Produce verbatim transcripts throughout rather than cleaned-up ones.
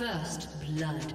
First blood.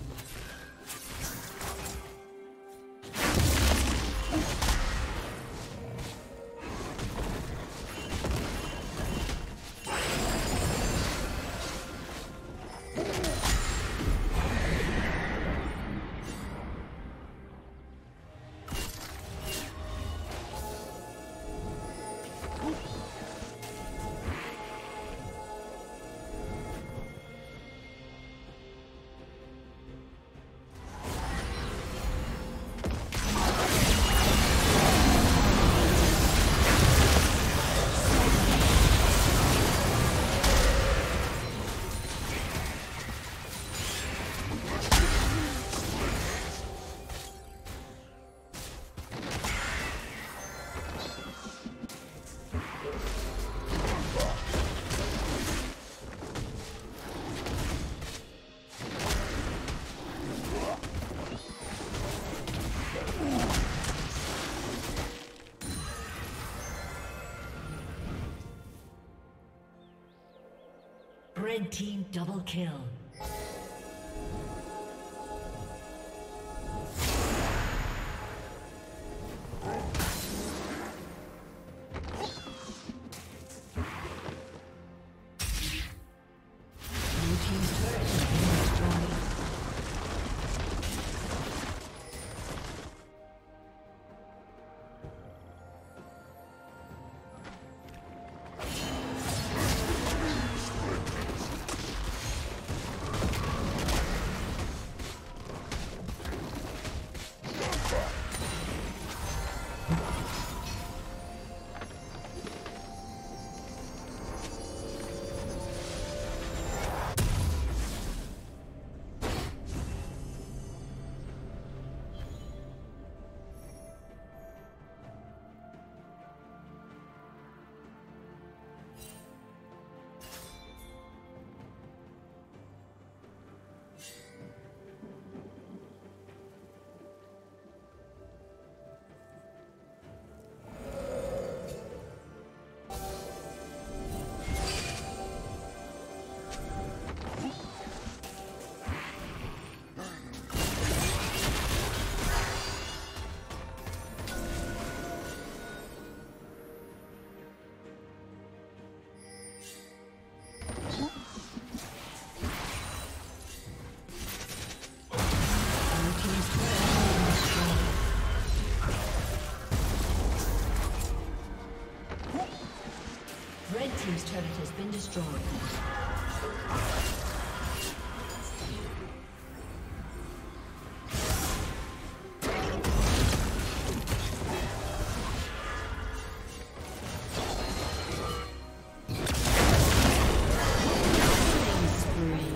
Red team double kill. Team's turret has been destroyed. Killing spree.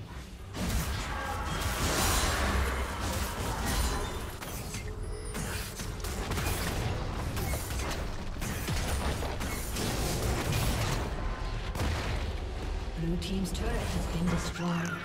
Blue team's turret has been destroyed.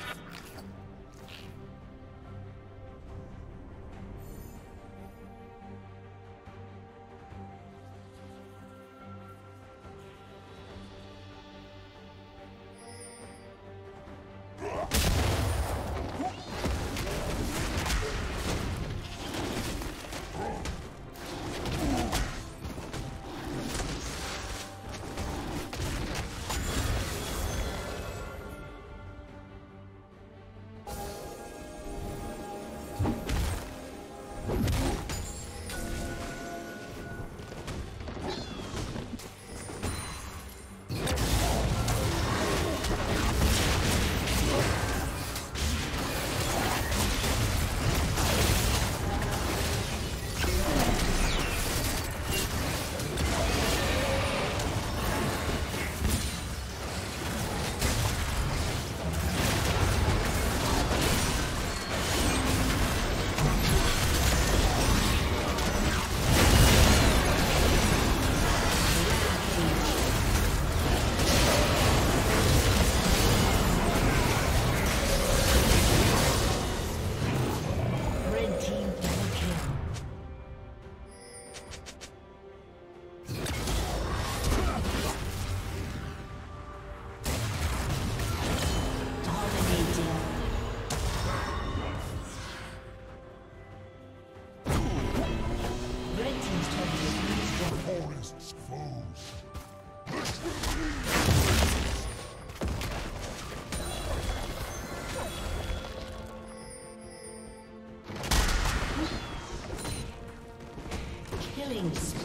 Thanks.